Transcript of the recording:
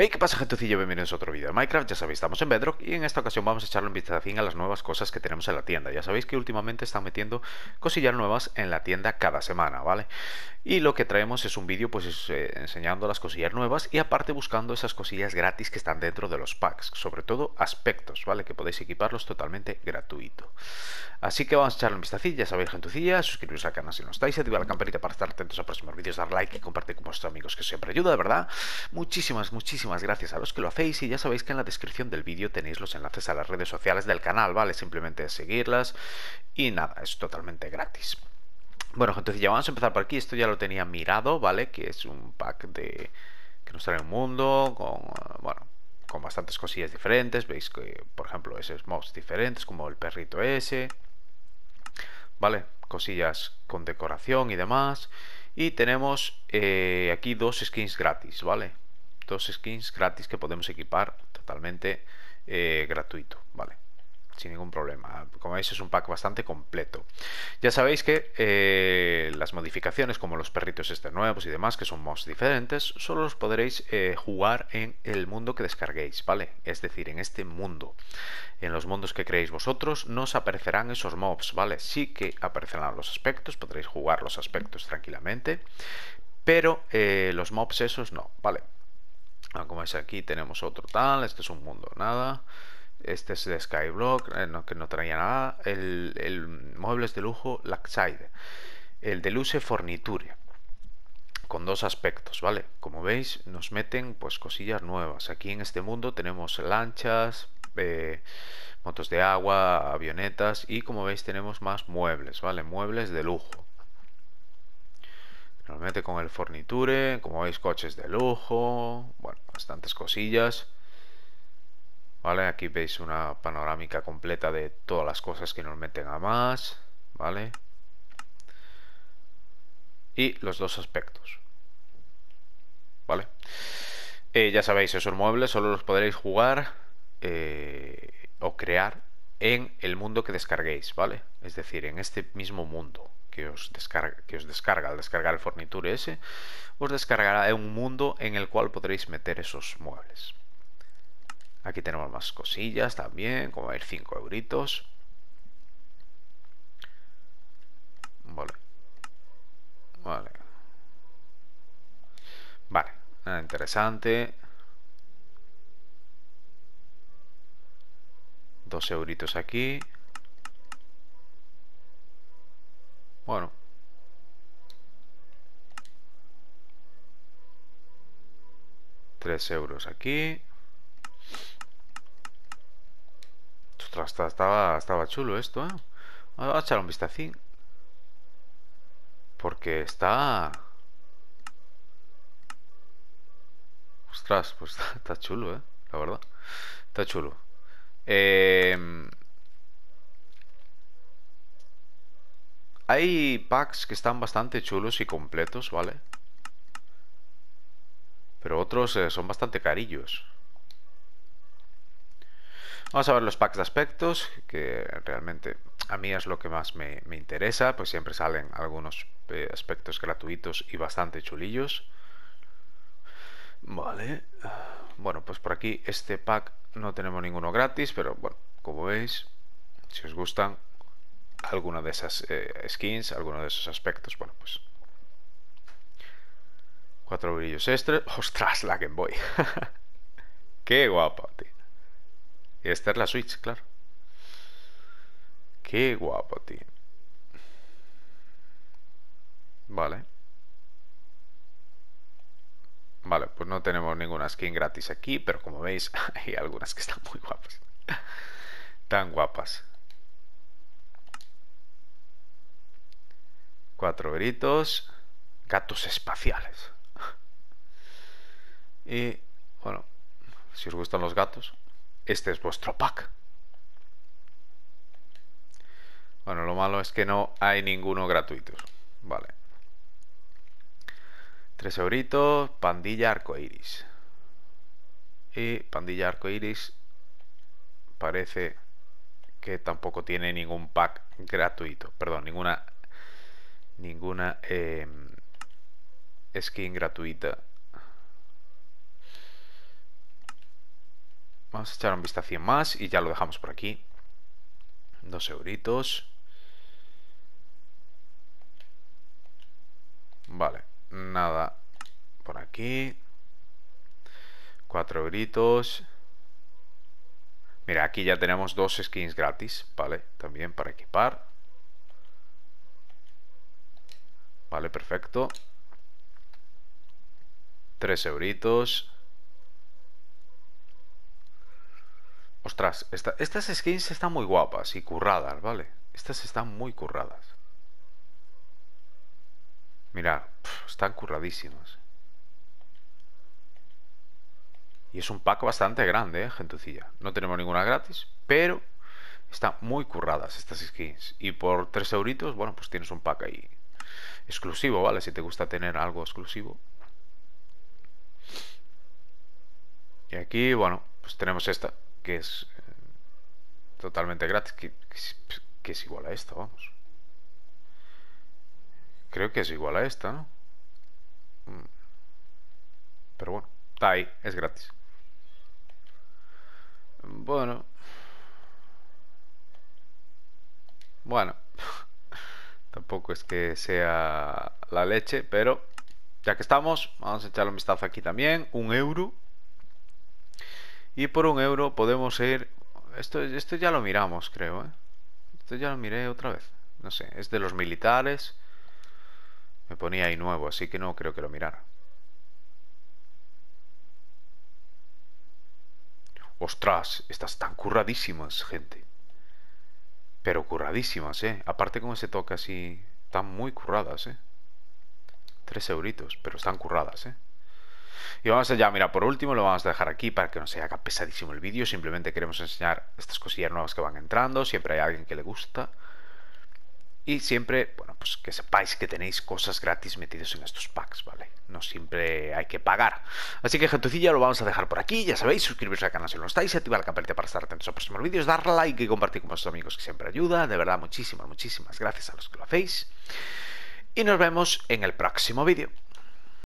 Hey, ¿qué pasa, gentecillo? Bienvenidos a otro vídeo de Minecraft. Ya sabéis, estamos en Bedrock y en esta ocasión vamos a echarle un vistacín a las nuevas cosas que tenemos en la tienda. Ya sabéis que últimamente están metiendo cosillas nuevas en la tienda cada semana, ¿vale? Y lo que traemos es un vídeo pues enseñando las cosillas nuevas y aparte buscando esas cosillas gratis que están dentro de los packs, sobre todo aspectos, ¿vale? Que podéis equiparlos totalmente gratuito. Así que vamos a echarle un vistacín. Ya sabéis, gentecilla, suscribiros al canal si no estáis, activar la campanita para estar atentos a próximos vídeos, dar like y compartir con vuestros amigos, que siempre ayuda, de verdad. Muchísimas gracias a los que lo hacéis, y ya sabéis que en la descripción del vídeo tenéis los enlaces a las redes sociales del canal, ¿vale? Simplemente seguirlas y nada, es totalmente gratis. Bueno, entonces ya vamos a empezar por aquí. Esto ya lo tenía mirado, ¿vale? Que es un pack de que nos trae un mundo con, bueno, con bastantes cosillas diferentes. Veis que, por ejemplo, esos mobs diferentes, como el perrito ese, ¿vale? Cosillas con decoración y demás. Y tenemos aquí dos skins gratis, ¿vale? Dos skins gratis que podemos equipar totalmente gratuito, ¿vale? Sin ningún problema. Como veis, es un pack bastante completo. Ya sabéis que las modificaciones, como los perritos nuevos y demás, que son mods diferentes, solo los podréis jugar en el mundo que descarguéis, ¿vale? Es decir, en este mundo. En los mundos que creéis vosotros no os aparecerán esos mobs, ¿vale? Sí que aparecerán los aspectos, podréis jugar los aspectos tranquilamente, pero los mobs esos no, ¿vale? Como veis, aquí tenemos otro tal. Este es un mundo, nada. Este es de Skyblock, que no traía nada. El mueble es de lujo Luxide. El de luce forniture. Con dos aspectos, ¿vale? Como veis, nos meten pues cosillas nuevas. Aquí en este mundo tenemos lanchas, motos de agua, avionetas. Y como veis, tenemos más muebles, ¿vale? Muebles de lujo. Nos mete con el forniture, como veis, coches de lujo, bueno, bastantes cosillas, ¿vale? Aquí veis una panorámica completa de todas las cosas que nos meten a más, ¿vale? Y los dos aspectos, ¿vale? Ya sabéis, esos muebles solo los podréis jugar o crear en el mundo que descarguéis, ¿vale? Es decir, en este mismo mundo. Que os descarga al descargar el forniture ese, os descargará un mundo en el cual podréis meter esos muebles. Aquí tenemos más cosillas también, como veis, 5 euritos. Vale, nada interesante. 2 euritos aquí. Bueno, €3 aquí. Estaba chulo esto, ¿eh? Vamos a echar un vistacín, porque está... Ostras, pues está chulo, ¿eh? La verdad, está chulo. Hay packs que están bastante chulos y completos, ¿vale? Pero otros son bastante carillos. Vamos a ver los packs de aspectos, que realmente a mí es lo que más me interesa, pues siempre salen algunos aspectos gratuitos y bastante chulillos. Vale. Bueno, pues por aquí este pack no tenemos ninguno gratis, pero bueno, como veis, si os gustan alguna de esas skins, alguno de esos aspectos, bueno, pues 4 brillos extra. ¡Ostras, la Game Boy! ¡Qué guapa, tío! Y esta es la Switch, claro. ¡Qué guapo, tío! Vale. Vale, pues no tenemos ninguna skin gratis aquí, pero como veis, hay algunas que están muy guapas. Tan guapas. 4 gritos, gatos espaciales. Y bueno, si os gustan los gatos, este es vuestro pack. Bueno, lo malo es que no hay ninguno gratuito. Vale. 3 euritos, pandilla arcoiris. Y pandilla arcoiris parece que tampoco tiene ningún pack gratuito. Perdón, ninguna skin gratuita. Vamos a echar un vistazo más y ya lo dejamos por aquí. 2 euritos. Vale, nada por aquí. 4 euritos. Mira, aquí ya tenemos 2 skins gratis, ¿vale? También para equipar. Vale, perfecto. 3 euritos. Ostras, estas skins están muy guapas y curradas, ¿vale? Estas están muy curradas. Mirad, están curradísimas. Y es un pack bastante grande, gentucilla. No tenemos ninguna gratis, pero están muy curradas estas skins. Y por 3 euritos, bueno, pues tienes un pack ahí exclusivo, ¿vale? Si te gusta tener algo exclusivo. Y aquí, bueno, pues tenemos esta, que es totalmente gratis, que es igual a esta, vamos. Creo que es igual a esta, ¿no? Pero bueno, está ahí, es gratis. Bueno. Bueno. Tampoco es que sea la leche, pero ya que estamos, vamos a echarle un vistazo aquí también. 1 euro. Y por 1 euro podemos ir... Esto ya lo miramos, creo, ¿eh? Esto ya lo miré otra vez. No sé, es de los militares. Me ponía ahí nuevo, así que no creo que lo mirara. Ostras, estas están curradísimas, gente. Pero curradísimas, ¿eh? Aparte con ese toque así... Están muy curradas, ¿eh? 3 euritos, pero están curradas, ¿eh? Y vamos allá, mira, por último lo vamos a dejar aquí para que no se haga pesadísimo el vídeo. Simplemente queremos enseñar estas cosillas nuevas que van entrando. Siempre hay alguien que le gusta. Y siempre, bueno, pues que sepáis que tenéis cosas gratis metidas en estos packs, ¿vale? No siempre hay que pagar. Así que, gentucilla, lo vamos a dejar por aquí. Ya sabéis, suscribiros al canal si no lo estáis, activar la campanita para estar atentos a los próximos vídeos, dar like y compartir con vuestros amigos, que siempre ayuda. De verdad, muchísimas, muchísimas gracias a los que lo hacéis. Y nos vemos en el próximo vídeo.